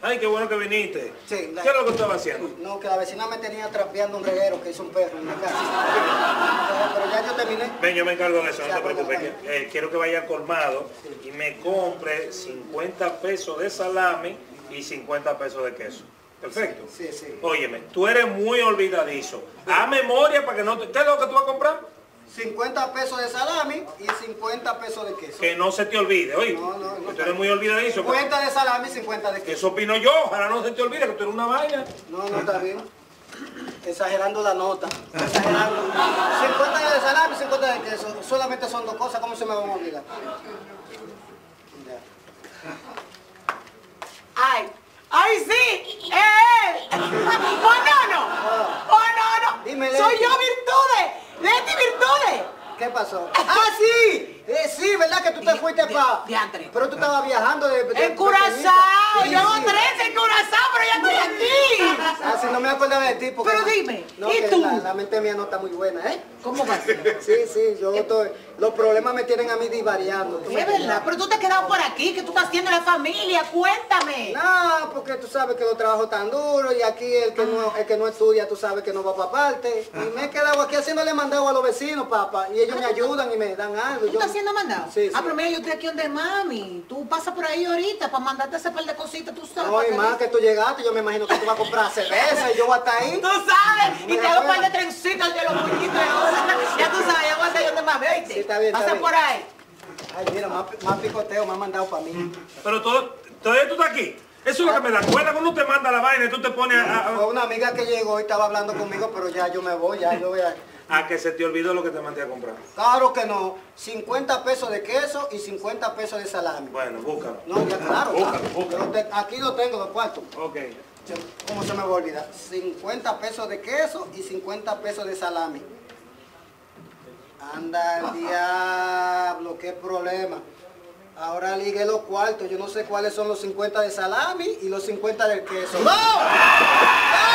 Ay, qué bueno que viniste. Sí, ¿qué es lo que estaba haciendo? No, que la vecina me tenía trapeando un reguero que hizo un perro en la casa. Pero ya yo terminé. Ven, yo me encargo de eso, no te preocupes. Quiero que vaya al colmado y me compre 50 pesos de salami y 50 pesos de queso. Perfecto. Sí, sí. Óyeme, tú eres muy olvidadizo. A memoria para que no te... ¿Qué es lo que tú vas a comprar? 50 pesos de salami y 50 pesos de queso. Que no se te olvide, oye. No. Tú eres muy olvidadizo. 50 de salami y 50 de queso. Eso opino yo. Ojalá no se te olvide que tú eres una vaina. No, está bien. Exagerando la nota. Exagerando. 50 de salami y 50 de queso. Solamente son dos cosas. ¿Cómo se me van a olvidar? ¡Ay! ¡Ay, sí! ¡Eh! ¡Oh, no, no! ¡Oh, no, no! Dímele. ¡Soy yo, Virtudes! ¡Leti Virtudes! ¿Qué pasó? ¡Ah, sí! Sí, ¿verdad que tú te fuiste para...? Pero tú estabas viajando de... ¡En Curazao! Llevo 13 en Curazao, pero ya estoy aquí. Ah, sí, no me acuerdo de ti porque... Pero dime, no, ¿y tú? La mente mía no está muy buena, ¿eh? ¿Cómo va a ser? Sí, yo estoy... Los problemas me tienen a mí divariando. Es verdad, pero tú te has quedado por aquí, que tú estás haciendo la familia, cuéntame. No, porque tú sabes que los trabajos tan duros y aquí el que no estudia, tú sabes que no va para parte. Y me he quedado aquí haciéndole mandado a los vecinos, papá. Y ellos me ayudan y me dan algo. ¿Tú estás haciendo mandado? Sí. Ah, pero mira, yo estoy aquí donde mami. Tú pasas por ahí ahorita para mandarte ese par de cositas, tú sabes. No, y más que tú llegaste, yo me imagino que tú vas a comprar cerveza y yo voy hasta ahí. Tú sabes, y te hago un par de trencitas de los muñequitos de osa. Ya tú sabes, ya voy hasta ahí donde mami, oíste. Pasa por ahí. Ay, mira, más picoteo me han mandado para mí. Pero todavía tú estás aquí. Eso es lo que me da cuenta cuando te manda la vaina y tú te pones a... Fue una amiga que llegó y estaba hablando conmigo, pero ya yo me voy, ya yo voy a... ¿A que se te olvidó lo que te mandé a comprar? Claro que no. 50 pesos de queso y 50 pesos de salami. Bueno, búscalo. No, ya claro. Búscalo. Aquí lo tengo, los cuartos. Ok. ¿Cómo se me va a olvidar? 50 pesos de queso y 50 pesos de salami. Anda el diablo, qué problema. Ahora ligué los cuartos, yo no sé cuáles son los 50 de salami y los 50 del queso. ¡No!